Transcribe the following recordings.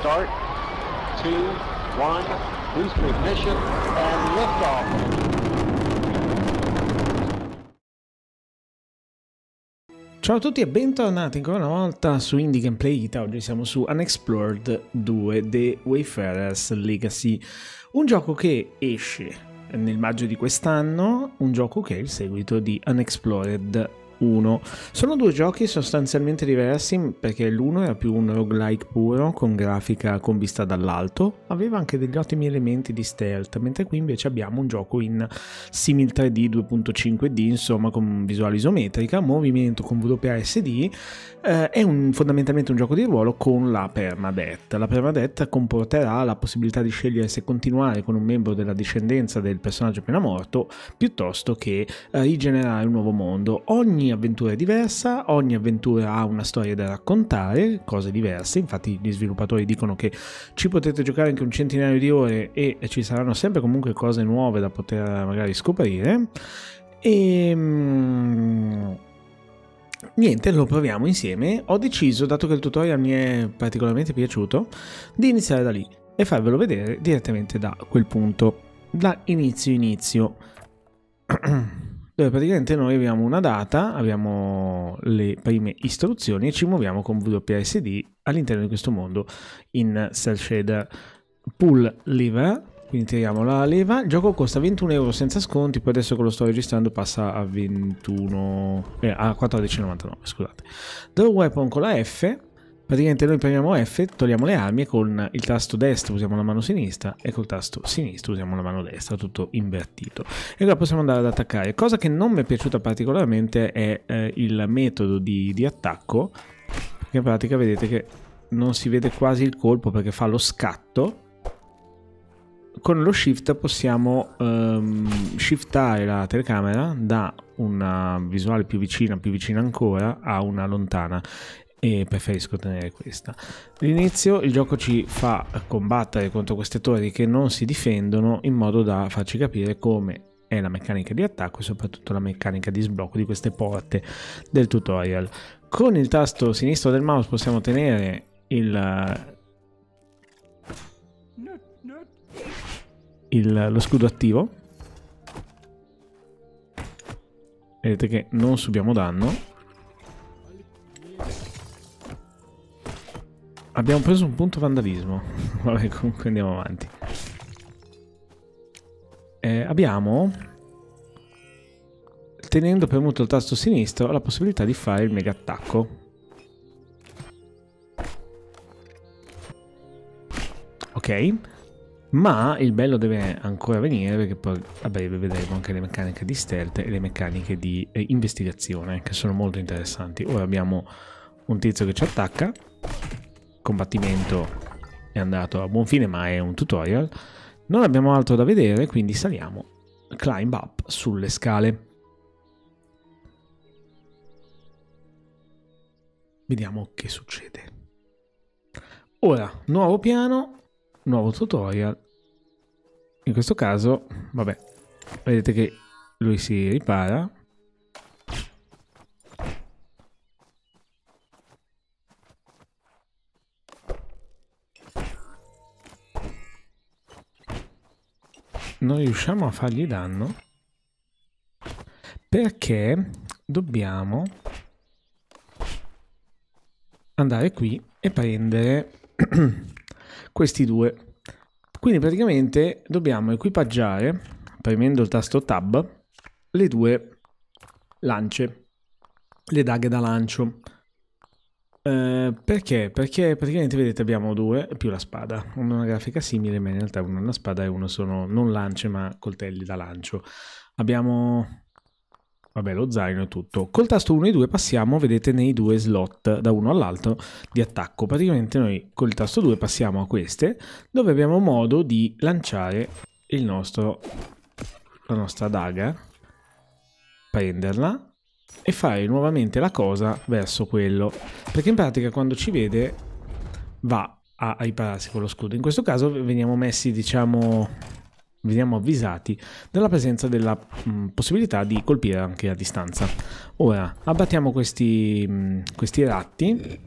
Start, 2, 1, boost for ignition, and liftoff. Ciao a tutti e bentornati ancora una volta su Indie Gameplay Ita. Oggi siamo su Unexplored 2 The Wayfarers Legacy, un gioco che esce nel maggio di quest'anno, un gioco che è il seguito di Unexplored 1. Sono due giochi sostanzialmente diversi, perché l'uno era più un roguelike puro con grafica con vista dall'alto, aveva anche degli ottimi elementi di stealth, mentre qui invece abbiamo un gioco in simil 3D 2.5D, insomma con visuale isometrica, movimento con WSD, è fondamentalmente un gioco di ruolo con la permadeath. La permadeath comporterà la possibilità di scegliere se continuare con un membro della discendenza del personaggio appena morto piuttosto che rigenerare un nuovo mondo. Ogni avventura è diversa, ogni avventura ha una storia da raccontare, cose diverse. Infatti gli sviluppatori dicono che ci potete giocare anche un centinaio di ore e ci saranno sempre comunque cose nuove da poter magari scoprire. E niente, lo proviamo insieme. Ho deciso, dato che il tutorial mi è particolarmente piaciuto, di iniziare da lì e farvelo vedere direttamente da quel punto, da inizio dove praticamente noi abbiamo una data, abbiamo le prime istruzioni e ci muoviamo con WSD all'interno di questo mondo in Cell Shader. Pull lever, quindi tiriamo la leva. Il gioco costa 21 euro senza sconti, poi adesso che lo sto registrando passa a 14,99, scusate. Double Weapon con la F, praticamente noi premiamo F, togliamo le armi e con il tasto destro usiamo la mano sinistra e col tasto sinistro usiamo la mano destra, tutto invertito. E ora possiamo andare ad attaccare. Cosa che non mi è piaciuta particolarmente è il metodo di attacco, perché in pratica vedete che non si vede quasi il colpo perché fa lo scatto. Con lo shift possiamo shiftare la telecamera da una visuale più vicina ancora, a una lontana. E preferisco tenere questa. All'inizio il gioco ci fa combattere contro queste torri che non si difendono, in modo da farci capire come è la meccanica di attacco e soprattutto la meccanica di sblocco di queste porte del tutorial. Con il tasto sinistro del mouse possiamo tenere lo scudo attivo. Vedete che non subiamo danno. Abbiamo preso un punto vandalismo. Vabbè, comunque andiamo avanti. Abbiamo, tenendo premuto il tasto sinistro, la possibilità di fare il mega attacco. Ok. Ma il bello deve ancora venire, perché poi a breve vedremo anche le meccaniche di stealth e le meccaniche di investigazione, che sono molto interessanti. Ora abbiamo un tizio che ci attacca. Combattimento è andato a buon fine, ma è un tutorial, non abbiamo altro da vedere, quindi saliamo, climb up, sulle scale. Vediamo che succede. Ora nuovo piano, nuovo tutorial. In questo caso vabbè, vedete che lui si ripara. Non riusciamo a fargli danno perché dobbiamo andare qui e prendere questi due. Quindi praticamente dobbiamo equipaggiare, premendo il tasto tab, le due lance, le daghe da lancio. Perché? Perché praticamente vedete abbiamo due più la spada, una grafica simile, ma in realtà uno è una spada e uno sono non lance ma coltelli da lancio. Abbiamo vabbè lo zaino e tutto. Col tasto 1 e 2 passiamo, vedete, nei due slot da uno all'altro di attacco. Praticamente noi col tasto 2 passiamo a queste, dove abbiamo modo di lanciare la nostra daga, prenderla e fare nuovamente la cosa verso quello, perché in pratica quando ci vede va a ripararsi con lo scudo. In questo caso veniamo messi, diciamo, veniamo avvisati della presenza della possibilità di colpire anche a distanza. Ora abbattiamo questi ratti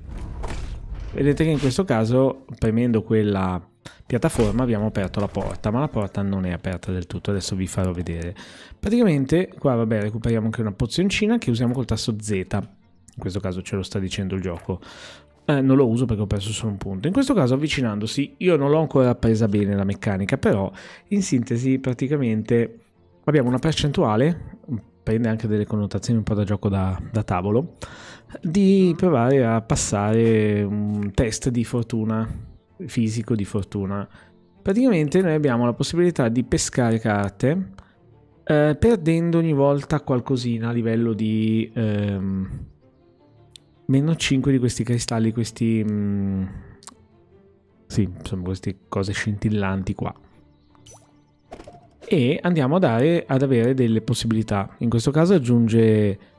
Vedete che in questo caso, premendo quella piattaforma, abbiamo aperto la porta, ma la porta non è aperta del tutto. Adesso vi farò vedere. Praticamente qua, vabbè, recuperiamo anche una pozioncina che usiamo col tasto Z. In questo caso ce lo sta dicendo il gioco. Non lo uso perché ho perso solo un punto. In questo caso, avvicinandosi, io non l'ho ancora presa bene la meccanica, però in sintesi praticamente abbiamo una percentuale, prende anche delle connotazioni un po' da gioco da tavolo, di provare a passare un test di fortuna, fisico di fortuna. Praticamente noi abbiamo la possibilità di pescare carte, perdendo ogni volta qualcosina a livello di... meno 5 di questi cristalli, questi sì, sono queste cose scintillanti qua, e andiamo ad avere delle possibilità. In questo caso aggiunge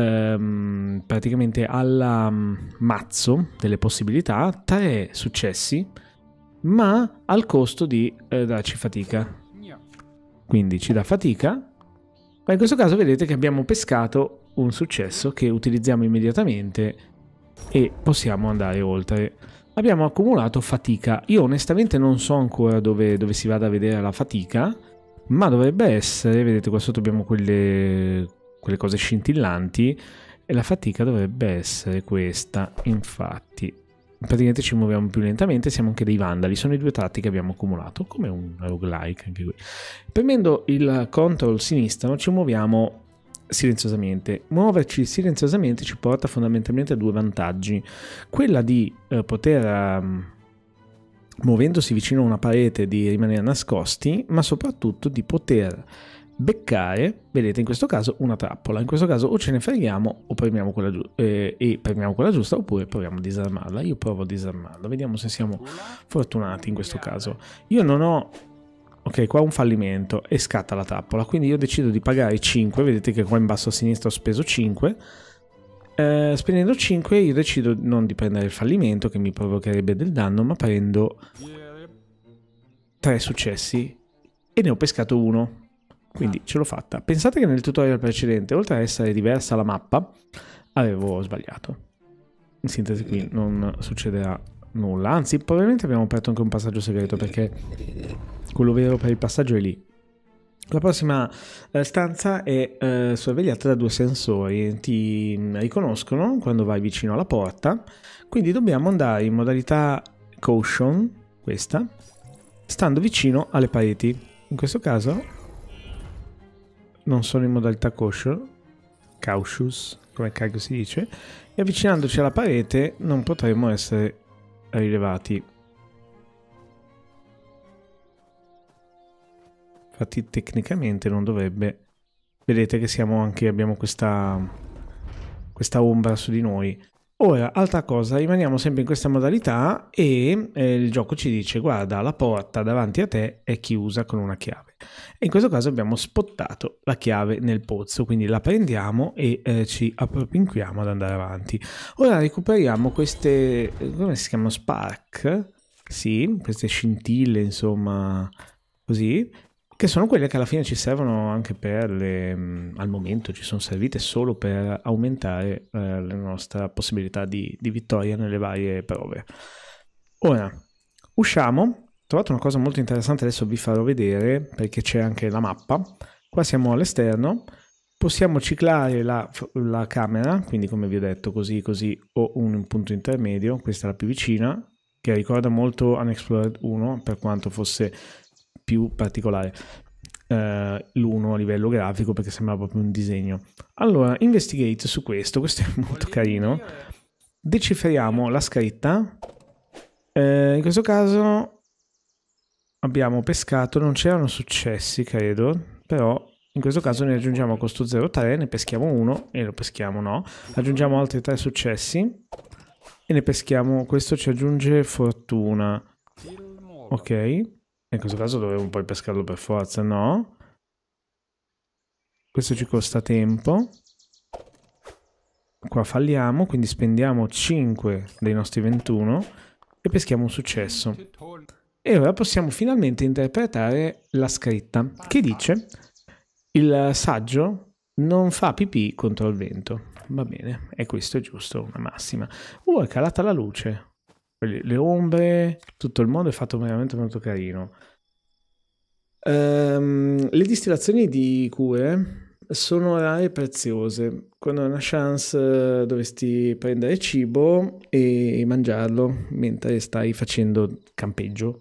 praticamente al mazzo delle possibilità 3 successi, ma al costo di darci fatica, quindi ci dà fatica, ma in questo caso vedete che abbiamo pescato un successo che utilizziamo immediatamente e possiamo andare oltre. Abbiamo accumulato fatica. Io onestamente non so ancora dove si vada a vedere la fatica, ma dovrebbe essere, vedete qua sotto abbiamo quelle cose scintillanti, e la fatica dovrebbe essere questa. Infatti praticamente ci muoviamo più lentamente, siamo anche dei vandali, sono i due tratti che abbiamo accumulato, come un roguelike anche qui. Premendo il control sinistro ci muoviamo silenziosamente. Muoverci silenziosamente ci porta fondamentalmente a due vantaggi: quella di poter, muovendosi vicino a una parete, di rimanere nascosti, ma soprattutto di poter beccare, vedete in questo caso, una trappola. In questo caso o ce ne freghiamo o premiamo quella giusta, oppure proviamo a disarmarla. Io provo a disarmarla, vediamo se siamo fortunati in questo caso. Io non ho... Ok, qua un fallimento e scatta la trappola, quindi io decido di pagare 5, vedete che qua in basso a sinistra ho speso 5, spendendo 5 io decido non di prendere il fallimento che mi provocherebbe del danno, ma prendo 3 successi e ne ho pescato uno, quindi ce l'ho fatta. Pensate che nel tutorial precedente, oltre a essere diversa la mappa, avevo sbagliato. In sintesi qui non succederà nulla, anzi probabilmente abbiamo aperto anche un passaggio segreto, perché quello vero per il passaggio è lì. La prossima stanza è sorvegliata da 2 sensori, ti riconoscono quando vai vicino alla porta, quindi dobbiamo andare in modalità caution, questa, stando vicino alle pareti. In questo caso non sono in modalità cautious, come cacchio si dice, e avvicinandoci alla parete non potremo essere rilevati. Infatti tecnicamente non dovrebbe... Vedete che siamo anche... abbiamo questa ombra su di noi. Ora, altra cosa, rimaniamo sempre in questa modalità e il gioco ci dice: guarda, la porta davanti a te è chiusa con una chiave. E in questo caso abbiamo spottato la chiave nel pozzo, quindi la prendiamo e ci appropinquiamo ad andare avanti. Ora recuperiamo queste... come si chiamano? Spark? Sì, queste scintille, insomma, così, che sono quelle che alla fine ci servono anche per le... al momento ci sono servite solo per aumentare la nostra possibilità di vittoria nelle varie prove. Ora, usciamo. Ho trovato una cosa molto interessante, adesso vi farò vedere, perché c'è anche la mappa. Qua siamo all'esterno, possiamo ciclare la camera, quindi come vi ho detto, così, così, o un punto intermedio. Questa è la più vicina, che ricorda molto Unexplored 1, per quanto fosse... più particolare l'1 a livello grafico, perché sembra proprio un disegno. Allora, investigate su questo è molto carino. Decifriamo la scritta, in questo caso abbiamo pescato, non c'erano successi credo, però in questo caso ne aggiungiamo a costo 0,3, ne peschiamo uno e lo peschiamo, no, aggiungiamo altri 3 successi e ne peschiamo, questo ci aggiunge fortuna, ok. In questo caso dovevo poi pescarlo per forza, no? Questo ci costa tempo. Qua falliamo, quindi spendiamo 5 dei nostri 21 e peschiamo un successo. E ora possiamo finalmente interpretare la scritta che dice: il saggio non fa pipì contro il vento. Va bene, e questo è giusto, una massima. È calata la luce. le ombre, tutto il mondo è fatto veramente molto carino. Le distillazioni di cure sono rare e preziose. Quando hai una chance dovresti prendere cibo e mangiarlo mentre stai facendo campeggio,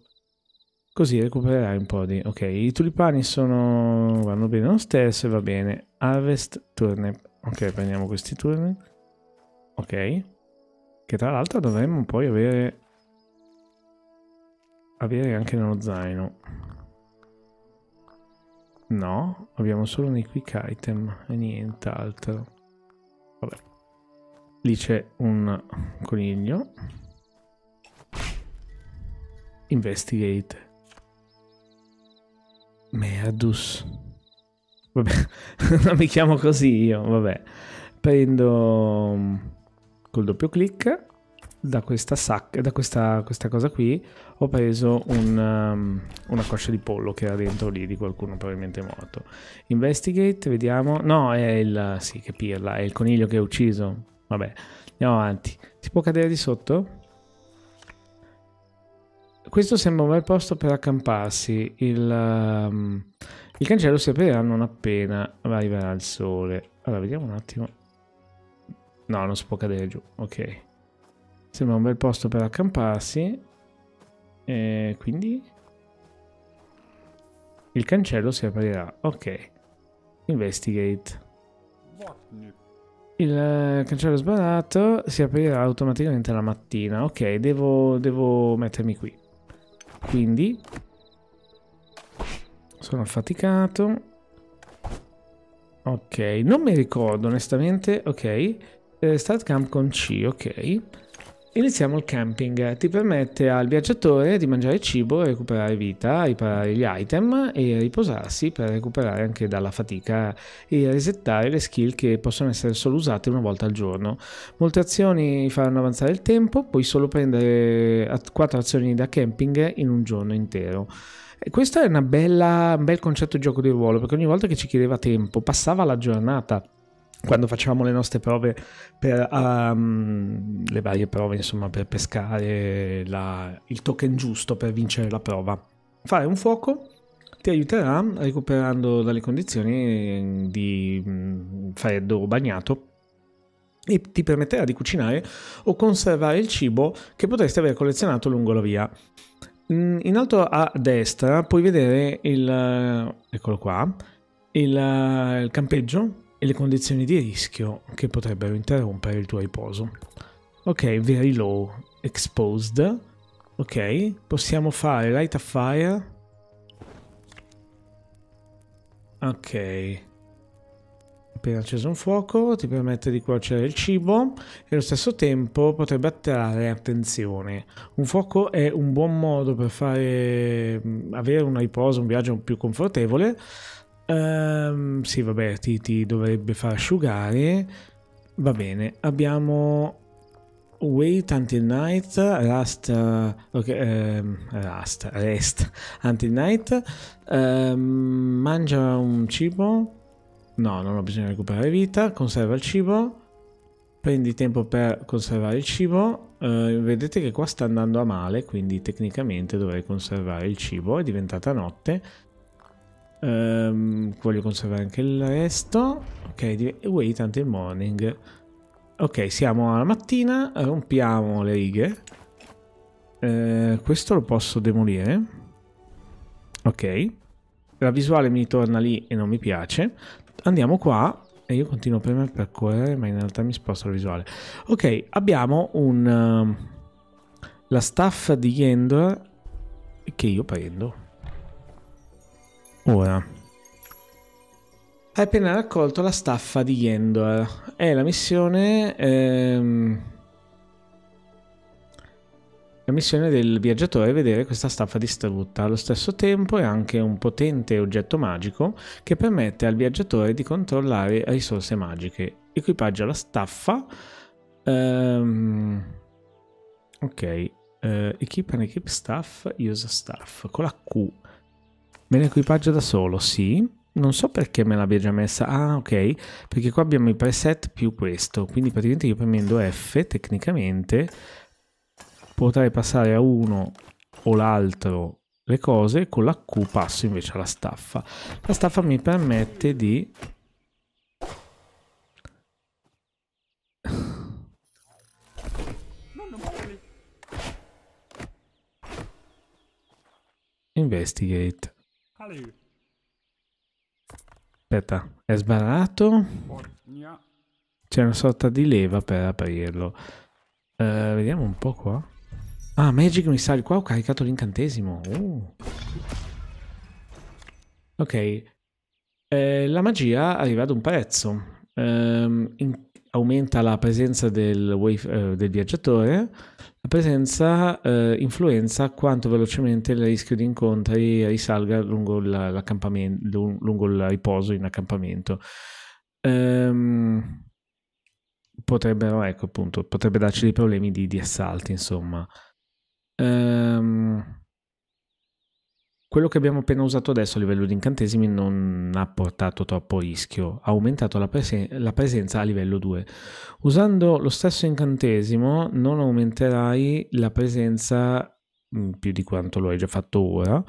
così recupererai un po' di... Ok, i tulipani sono... vanno bene lo stesso e va bene. Harvest turnip. Ok, prendiamo questi turni. Ok. Che tra l'altro dovremmo poi avere... anche nello zaino. No, abbiamo solo un quick item e nient'altro. Vabbè. Lì c'è un coniglio. Investigate. Merdus. Vabbè, non mi chiamo così io, vabbè. Prendo col doppio clic da questa sacca, da questa cosa qui, ho preso una coscia di pollo che era dentro lì di qualcuno probabilmente morto. Investigate, vediamo. No, è il... sì, che pirla, è il coniglio che ho ucciso. Vabbè, andiamo avanti. Si può cadere di sotto? Questo sembra un bel posto per accamparsi. Il cancello si aprirà non appena arriverà il sole. Allora, vediamo un attimo. No, non si può cadere giù. Ok. Sembra un bel posto per accamparsi. E quindi... il cancello si aprirà. Ok. Investigate. Il cancello sbarrato si aprirà automaticamente la mattina. Ok, devo mettermi qui. Quindi... sono affaticato. Ok, non mi ricordo onestamente. Ok, start camp con C. Ok, iniziamo il camping. Ti permette al viaggiatore di mangiare cibo, recuperare vita, riparare gli item e riposarsi per recuperare anche dalla fatica e resettare le skill che possono essere solo usate una volta al giorno. Molte azioni faranno avanzare il tempo, puoi solo prendere 4 azioni da camping in un giorno intero. Questo è un bel concetto di gioco di ruolo, perché ogni volta che ci chiedeva tempo passava la giornata quando facevamo le nostre prove per le varie prove, insomma, per pescare il token giusto per vincere la prova. Fare un fuoco ti aiuterà recuperando dalle condizioni di freddo o bagnato e ti permetterà di cucinare o conservare il cibo che potresti aver collezionato lungo la via. In alto a destra puoi vedere eccolo qua, il campeggio e le condizioni di rischio che potrebbero interrompere il tuo riposo. Ok, very low, exposed. Ok, possiamo fare light a fire. Ok. Appena acceso un fuoco ti permette di cuocere il cibo e allo stesso tempo potrebbe attirare attenzione. Un fuoco è un buon modo per avere una riposo, un viaggio più confortevole. Sì, vabbè, ti dovrebbe far asciugare. Va bene, abbiamo wait until night, rest until night, mangia un cibo. No, non ho bisogno di recuperare vita. Conserva il cibo. Prendi tempo per conservare il cibo. Vedete che qua sta andando a male, quindi tecnicamente dovrei conservare il cibo. È diventata notte. Voglio conservare anche il resto. Ok, wait until morning. Ok, siamo alla mattina. Rompiamo le righe. Questo lo posso demolire. Ok. La visuale mi torna lì e non mi piace. Andiamo qua e io continuo a premere per correre, ma in realtà mi sposto la visuale. Ok, abbiamo la staffa di Yendor che io prendo. Ora. Hai appena raccolto la staffa di Yendor. È la missione... la missione del viaggiatore è vedere questa staffa distrutta. Allo stesso tempo è anche un potente oggetto magico che permette al viaggiatore di controllare risorse magiche. Equipaggia la staffa. Ok. Equip and equip staff, use staff. Con la Q. Me ne equipaggio da solo, sì. Non so perché me l'abbia già messa. Ah, ok. Perché qua abbiamo i preset più questo. Quindi praticamente io premendo F, tecnicamente... potrei passare a uno o l'altro le cose, con la Q passo invece alla staffa. La staffa mi permette di investigate. Aspetta, è sbarrato? C'è una sorta di leva per aprirlo. Vediamo un po' qua. Ah, Magic Missile. Qua ho caricato l'incantesimo. Ok. La magia arriva ad un prezzo. Aumenta la presenza del viaggiatore. La presenza influenza quanto velocemente il rischio di incontri risalga lungo il riposo in accampamento. Potrebbero, ecco appunto, potrebbe darci dei problemi di assalti, insomma. Quello che abbiamo appena usato adesso a livello di incantesimi non ha portato troppo rischio, ha aumentato la presenza a livello 2. Usando lo stesso incantesimo non aumenterai la presenza più di quanto lo hai già fatto ora,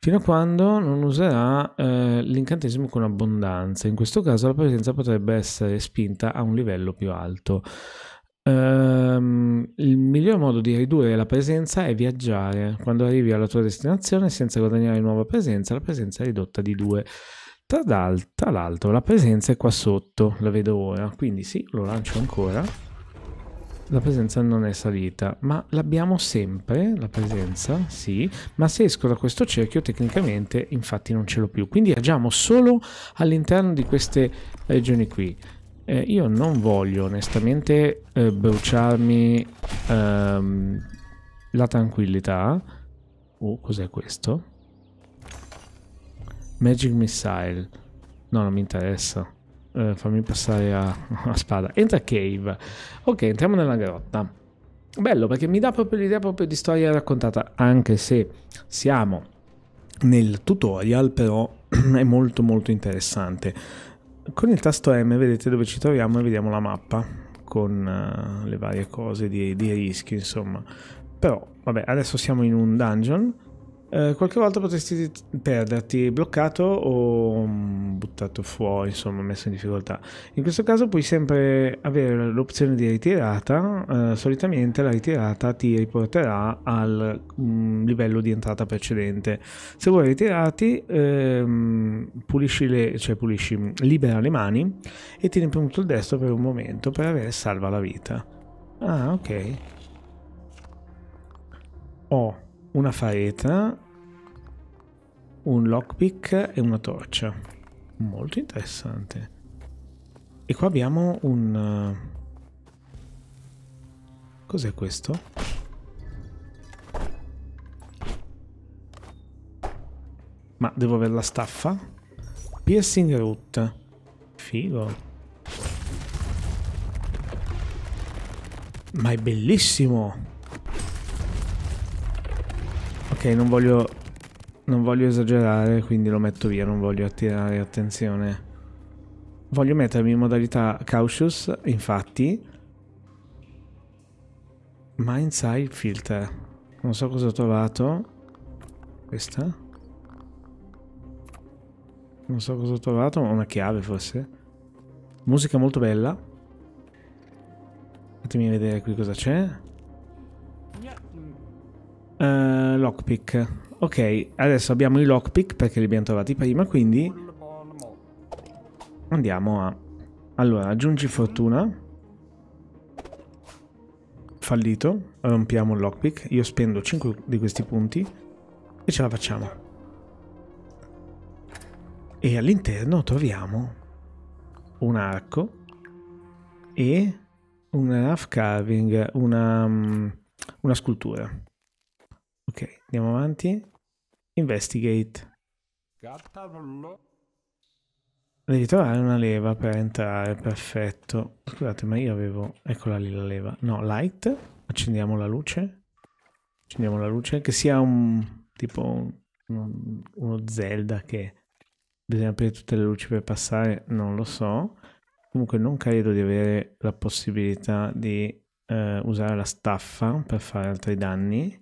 fino a quando non userà l'incantesimo con abbondanza. In questo caso la presenza potrebbe essere spinta a un livello più alto. Il miglior modo di ridurre la presenza è viaggiare. Quando arrivi alla tua destinazione senza guadagnare nuova presenza, la presenza è ridotta di 2. Tra l'altro la presenza è qua sotto, la vedo ora, quindi sì, lo lancio ancora. La presenza non è salita, ma l'abbiamo sempre, la presenza, sì, ma se esco da questo cerchio tecnicamente infatti non ce l'ho più, quindi agiamo solo all'interno di queste regioni qui. Io non voglio onestamente bruciarmi la tranquillità. Cos'è questo? Magic Missile. No, non mi interessa. Fammi passare a spada. Entra cave. Ok, entriamo nella grotta. Bello, perché mi dà proprio l'idea di storia raccontata, anche se siamo nel tutorial, però è molto molto interessante. Con il tasto M vedete dove ci troviamo e vediamo la mappa con le varie cose di rischio, insomma. Però vabbè, adesso siamo in un dungeon. Qualche volta potresti perderti bloccato o buttato fuori, insomma, messo in difficoltà. In questo caso puoi sempre avere l'opzione di ritirata. Solitamente la ritirata ti riporterà al livello di entrata precedente. Se vuoi ritirarti, libera le mani e tieni premuto il destro per un momento per avere salva la vita. Ah, ok. Oh, una fareta, un lockpick e una torcia. Molto interessante. E qua abbiamo un... Cos'è questo? Ma devo avere la staffa? Piercing root. Figo. Ma è bellissimo! Ok, non voglio esagerare, quindi lo metto via, non voglio attirare attenzione. Voglio mettermi in modalità cautious, infatti. Ma inside filter. Non so cosa ho trovato. Questa? Non so cosa ho trovato, ma una chiave forse. Musica molto bella. Fatemi vedere qui cosa c'è. Lockpick. Ok, adesso abbiamo i lockpick perché li abbiamo trovati prima, quindi andiamo a... Allora, aggiungi fortuna. Fallito. Rompiamo il lockpick. Io spendo 5 di questi punti e ce la facciamo. E all'interno troviamo un arco e un rough carving, una scultura. Ok, andiamo avanti. Investigate. Devi trovare una leva per entrare, perfetto. Scusate, ma io avevo... Eccola lì la leva. No, light. Accendiamo la luce. Accendiamo la luce. Che sia un... tipo uno Zelda che... Bisogna aprire tutte le luci per passare, non lo so. Comunque non credo di avere la possibilità di usare la staffa per fare altri danni.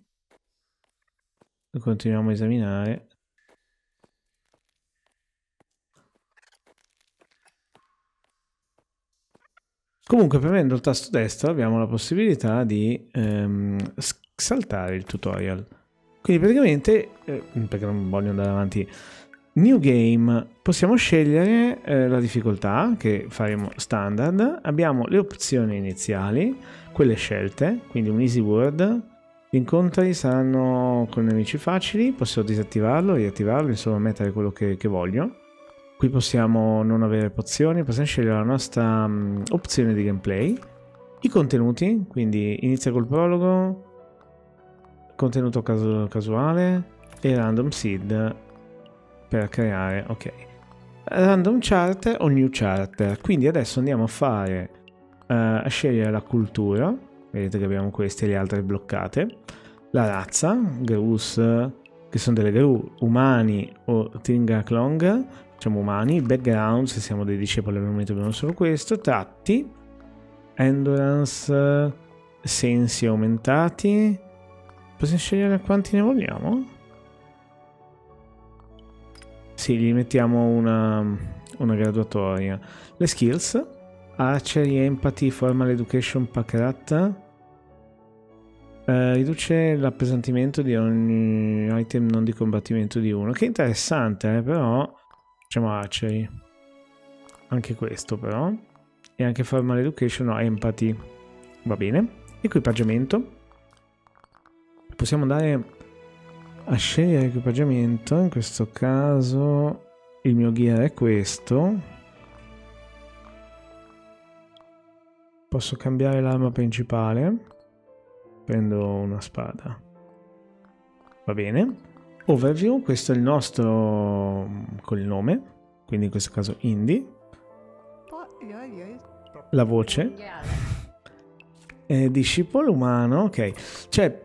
Continuiamo a esaminare. Comunque, premendo il tasto destro abbiamo la possibilità di saltare il tutorial. Quindi praticamente, perché non voglio andare avanti, new game, possiamo scegliere la difficoltà, che faremo standard. Abbiamo le opzioni iniziali, quelle scelte, quindi un easy world. Gli incontri saranno con nemici facili, posso disattivarlo, riattivarlo, insomma mettere quello che voglio. Qui possiamo non avere pozioni, possiamo scegliere la nostra opzione di gameplay. I contenuti, quindi inizia col prologo, contenuto casuale e random seed per creare, ok. Random charter o new charter, quindi adesso andiamo a fare, a scegliere la cultura, vedete che abbiamo queste e le altre bloccate, la razza, Grus, che sono delle gru, umani o Tingaklong, diciamo umani, background, se siamo dei discepoli al momento abbiamo solo questo, tratti, endurance, sensi aumentati, possiamo scegliere quanti ne vogliamo? Sì, gli mettiamo una graduatoria. Le skills, archery, empathy, formal education, packrat, riduce l'appesantimento di ogni item non di combattimento di uno, che è interessante, però... Facciamo archery, anche questo però, e anche formal education, no, empathy, va bene. Equipaggiamento, possiamo andare a scegliere equipaggiamento, in questo caso il mio gear è questo. Posso cambiare l'arma principale, prendo una spada, va bene. Overview, questo è il nostro col nome, quindi in questo caso Indie. La voce. Discepolo umano, ok. Cioè,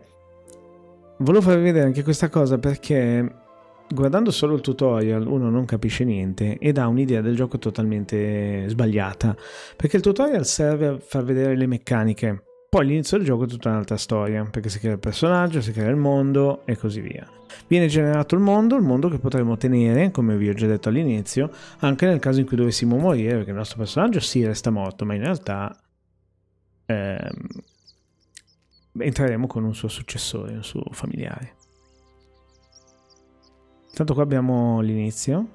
volevo farvi vedere anche questa cosa perché guardando solo il tutorial uno non capisce niente ed ha un'idea del gioco totalmente sbagliata. Perché il tutorial serve a far vedere le meccaniche. Poi all'inizio del gioco è tutta un'altra storia, perché si crea il personaggio, si crea il mondo e così via. Viene generato il mondo che potremo ottenere, come vi ho già detto all'inizio, anche nel caso in cui dovessimo morire, perché il nostro personaggio sì resta morto, ma in realtà entreremo con un suo successore, un suo familiare. Intanto qua abbiamo l'inizio.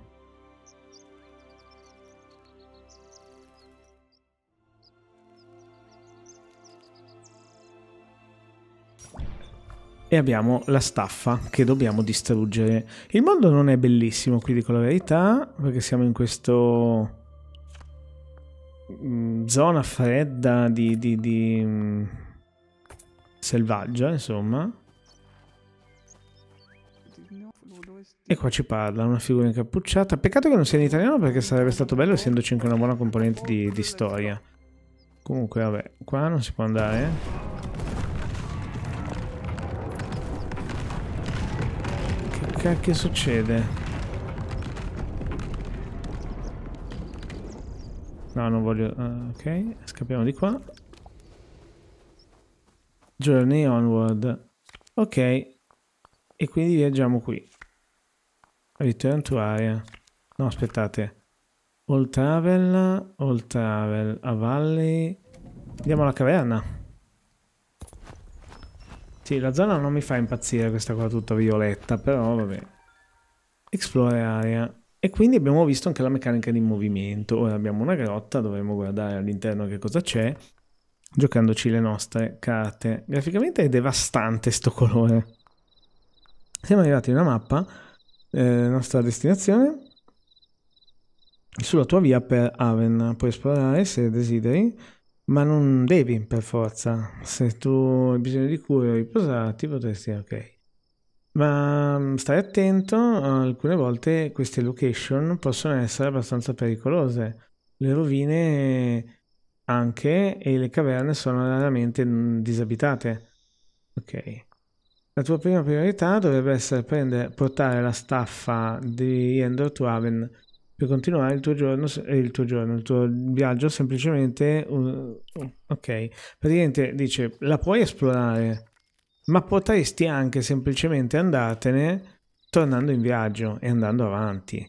E abbiamo la staffa che dobbiamo distruggere. Il mondo non è bellissimo, qui dico la verità, perché siamo in questo zona fredda di selvaggia, insomma. E qua ci parla una figura incappucciata. Peccato che non sia in italiano, perché sarebbe stato bello essendoci anche una buona componente di storia. Comunque vabbè, qua non si può andare. Che succede? No, non voglio... ok, scappiamo di qua. Journey onward. Ok. E quindi viaggiamo qui. Return to area. No, aspettate. All travel, a valley. Andiamo alla caverna. Sì, la zona non mi fa impazzire questa qua tutta violetta, però vabbè. Explore area. E quindi abbiamo visto anche la meccanica di movimento. Ora abbiamo una grotta, dovremo guardare all'interno che cosa c'è, giocandoci le nostre carte. Graficamente è devastante sto colore. Siamo arrivati in una mappa, nostra destinazione. Sulla tua via per Aven puoi esplorare se desideri. Ma non devi per forza, se tu hai bisogno di cure o riposarti potresti, ok. Ma stai attento, alcune volte queste location possono essere abbastanza pericolose. Le rovine anche e le caverne sono raramente disabitate. Ok. La tua prima priorità dovrebbe essere portare la staffa di Yendor to Aven. Per continuare il tuo giorno, il tuo viaggio, semplicemente... ok, praticamente dice, la puoi esplorare, ma potresti anche semplicemente andartene tornando in viaggio e andando avanti.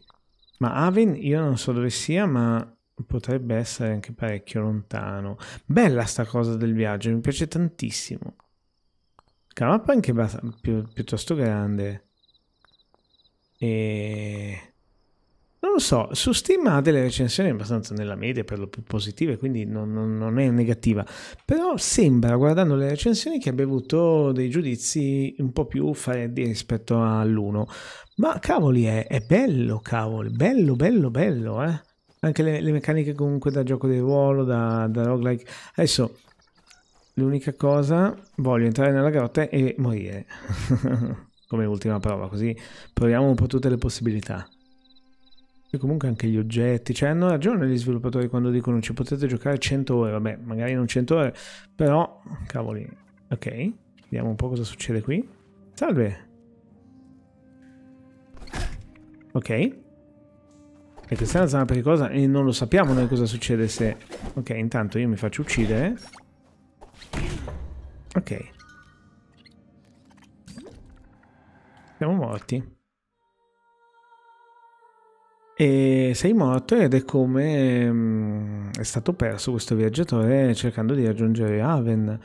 Ma Aven io non so dove sia, ma potrebbe essere anche parecchio lontano. Bella sta cosa del viaggio, mi piace tantissimo. La mappa è anche piuttosto grande. E... non lo so, su Steam ha delle recensioni abbastanza nella media, per lo più positive, quindi non è negativa. Però sembra, guardando le recensioni, che abbia avuto dei giudizi un po' più freddi rispetto all'1. Ma cavoli, è bello, cavoli, bello, bello, bello, eh? Anche le meccaniche comunque da gioco di ruolo, da roguelike. Adesso, l'unica cosa, voglio entrare nella grotta e morire. Come ultima prova, così proviamo un po' tutte le possibilità. E comunque anche gli oggetti, cioè hanno ragione gli sviluppatori quando dicono ci potete giocare 100 ore, vabbè magari non 100 ore, però cavoli, ok, vediamo un po' cosa succede qui. Salve! Ok, e questa è una zona pericolosa e non lo sappiamo noi cosa succede se... ok, intanto io mi faccio uccidere. Ok, siamo morti. E sei morto ed è come è stato perso questo viaggiatore cercando di raggiungere Aven.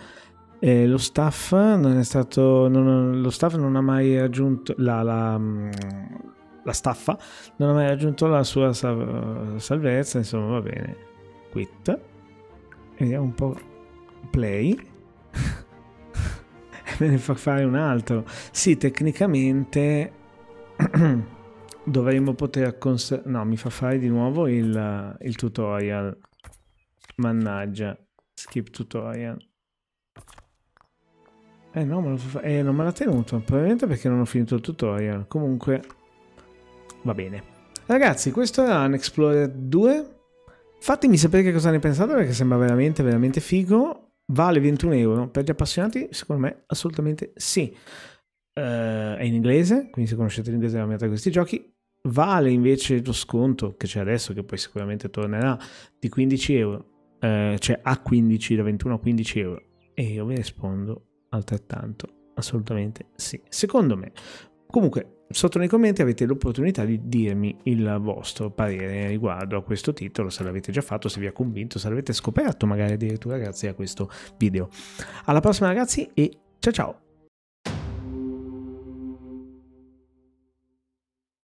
Lo staff non è stato, lo staff non ha mai raggiunto la staffa non ha mai raggiunto la sua salvezza, insomma va bene. Quit e vediamo un po'. Play e me ne fa fare un altro. Sì, tecnicamente dovremmo poter... no, mi fa fare di nuovo il tutorial. Mannaggia. Skip tutorial. No, me lo fa... non me l'ha tenuto. Probabilmente perché non ho finito il tutorial. Comunque, va bene. Ragazzi, questo era Unexplored 2. Fatemi sapere che cosa ne pensate, perché sembra veramente, veramente figo. Vale 21 euro. Per gli appassionati, secondo me, assolutamente sì. È in inglese, quindi se conoscete l'inglese è la metà di questi giochi. Vale invece lo sconto che c'è adesso, che poi sicuramente tornerà, di 15 euro, cioè a 15, da 21 a 15 euro. E io vi rispondo altrettanto, assolutamente sì. Secondo me, comunque, sotto nei commenti avete l'opportunità di dirmi il vostro parere riguardo a questo titolo, se l'avete già fatto, se vi ha convinto, se l'avete scoperto magari addirittura grazie a questo video. Alla prossima ragazzi e ciao ciao!